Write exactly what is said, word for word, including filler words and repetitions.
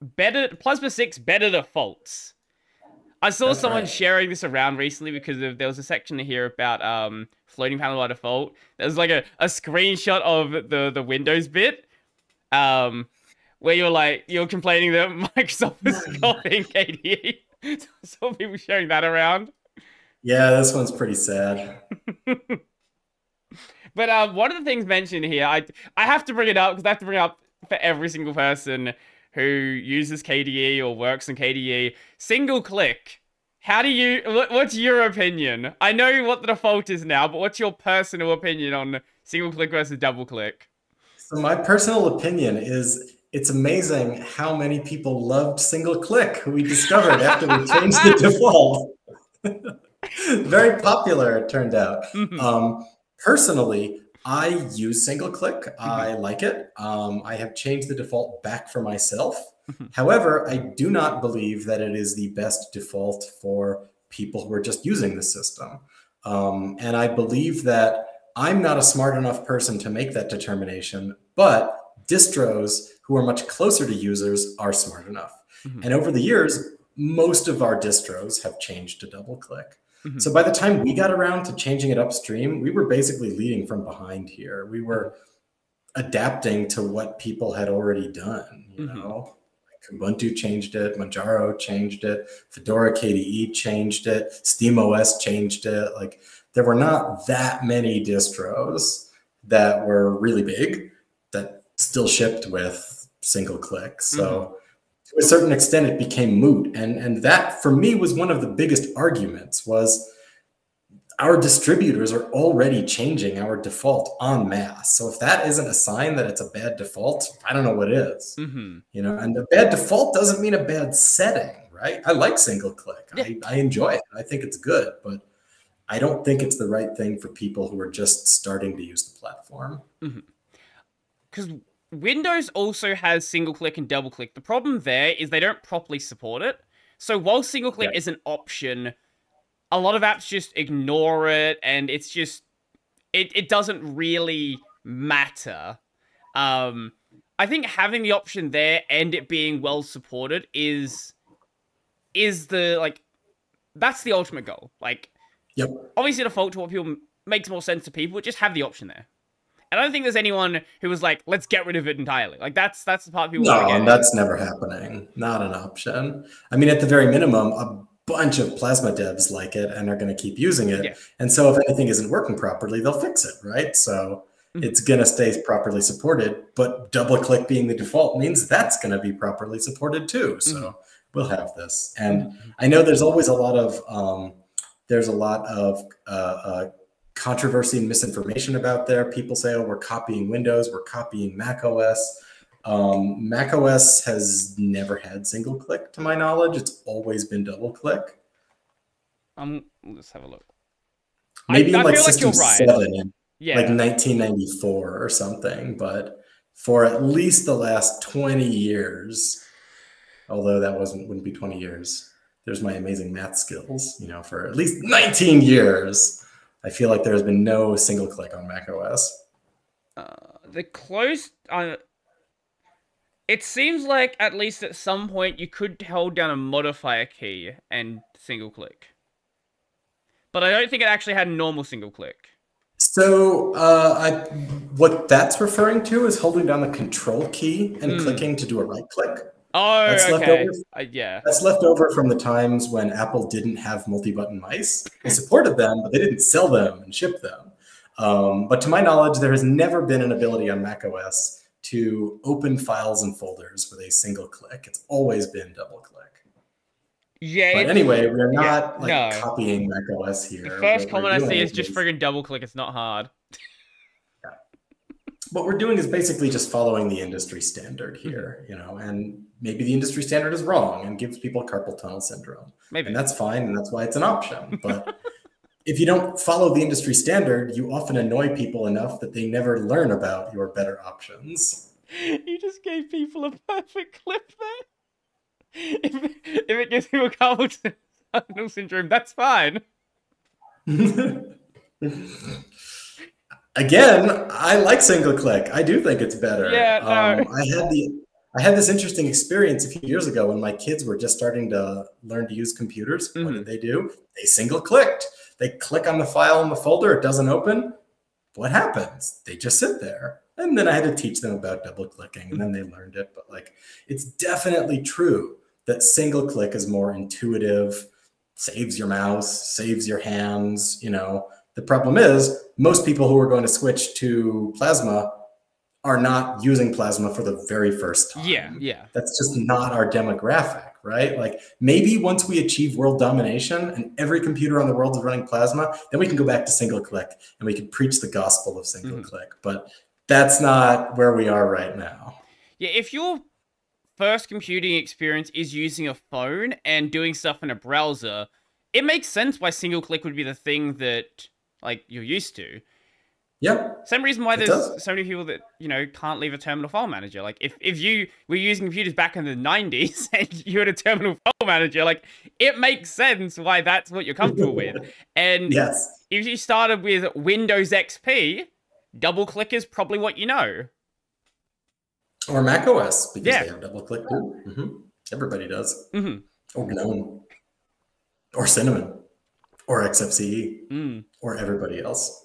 better Plasma six better defaults. I saw That's someone right. sharing this around recently because of, there was a section here about um floating panel by default. There was like a, a screenshot of the the Windows bit, um, where you're like you're complaining that Microsoft is copying K D E. So I saw people sharing that around. Yeah, this one's pretty sad. But um, one of the things mentioned here, I I have to bring it up because I have to bring it up for every single person who uses K D E or works in K D E. Single click. How do you? What's your opinion? I know what the default is now, but what's your personal opinion on single click versus double click? So my personal opinion is it's amazing how many people loved single click. We discovered after we changed the default. Very popular, it turned out. Mm-hmm. um, Personally, I use single click. Mm-hmm. I like it. Um, I have changed the default back for myself. Mm-hmm. However, I do not believe that it is the best default for people who are just using the system. Um, and I believe that I'm not a smart enough person to make that determination, but distros who are much closer to users are smart enough. Mm-hmm. And over the years, most of our distros have changed to double click. Mm-hmm. So by the time we got around to changing it upstream, we were basically leading from behind here. We were adapting to what people had already done. You mm-hmm. know, like Ubuntu changed it, Manjaro changed it, Fedora K D E changed it, SteamOS changed it. Like there were not that many distros that were really big that still shipped with single click. So. Mm-hmm. To a certain extent, it became moot. And, and that, for me, was one of the biggest arguments, was our distributors are already changing our default en masse. So if that isn't a sign that it's a bad default, I don't know what is. Mm-hmm. You know, and a bad default doesn't mean a bad setting, right? I like single click. Yeah. I, I enjoy it. I think it's good. But I don't think it's the right thing for people who are just starting to use the platform. Because... Mm-hmm. Windows also has single click and double click. The problem there is they don't properly support it. So while single click yeah. is an option, a lot of apps just ignore it, and it's just it it doesn't really matter. Um, I think having the option there and it being well supported is is the like that's the ultimate goal. Like, yep. obviously default to what people makes more sense to people. Just have the option there. And I don't think there's anyone who was like, let's get rid of it entirely. Like, that's that's the part people no, want to get. No, that's never happening. Not an option. I mean, at the very minimum, a bunch of Plasma devs like it and are going to keep using it. Yeah. And so if anything isn't working properly, they'll fix it, right? So mm-hmm. it's going to stay properly supported. But double-click being the default means that's going to be properly supported too. So mm-hmm. we'll have this. And mm-hmm. I know there's always a lot of, um, there's a lot of, uh, uh controversy and misinformation about there. People say, oh, we're copying Windows, we're copying macOS. Um, macOS has never had single click, to my knowledge. It's always been double click. Um, let's have a look. Maybe I, I like System like right. seven, yeah. like nineteen ninety-four or something, but for at least the last twenty years, although that wasn't wouldn't be twenty years, there's my amazing math skills, you know, for at least nineteen years. I feel like there has been no single click on macOS. Uh, the close... Uh, it seems like at least at some point you could hold down a modifier key and single click. But I don't think it actually had normal single click. So uh, I, what that's referring to is holding down the control key and mm. clicking to do a right click. Oh, that's okay. Left over, uh, yeah. That's left over from the times when Apple didn't have multi-button mice. They supported them, but they didn't sell them and ship them. Um, but to my knowledge, there has never been an ability on macOS to open files and folders with a single click. It's always been double click. Yeah. But anyway, we're not yeah, like no. copying macOS here. The first comment I see is just friggin' double click. It's not hard. Yeah. What we're doing is basically just following the industry standard here, you know, and maybe the industry standard is wrong and gives people carpal tunnel syndrome. Maybe. And that's fine, and that's why it's an option. But if you don't follow the industry standard, you often annoy people enough that they never learn about your better options. You just gave people a perfect clip there. If, if it gives you a carpal tunnel syndrome, that's fine. Again, I like single click. I do think it's better. Yeah, no. um, I had the... I I had this interesting experience a few years ago when my kids were just starting to learn to use computers. Mm-hmm. What did they do? They single clicked. They click on the file in the folder. It doesn't open. What happens? They just sit there. And then I had to teach them about double clicking, and then they learned it. But like, it's definitely true that single click is more intuitive, saves your mouse, saves your hands. You know, the problem is most people who are going to switch to Plasma are not using Plasma for the very first time. Yeah, yeah. That's just not our demographic, right? Like, maybe once we achieve world domination and every computer on the world is running Plasma, then we can go back to single click and we can preach the gospel of single click. Mm-hmm. But that's not where we are right now. Yeah, if your first computing experience is using a phone and doing stuff in a browser, it makes sense why single click would be the thing that like you're used to. Yeah. Same reason why there's does. so many people that, you know, can't leave a terminal file manager. Like if, if you were using computers back in the nineties and you had a terminal file manager, like it makes sense why that's what you're comfortable with. And yes. if you started with Windows X P, double click is probably what you know. Or macOS, because yeah. they have double click too. Mm-hmm. Everybody does. Mm-hmm. Or GNOME. Or Cinnamon. Or X F C E. Mm. Or everybody else.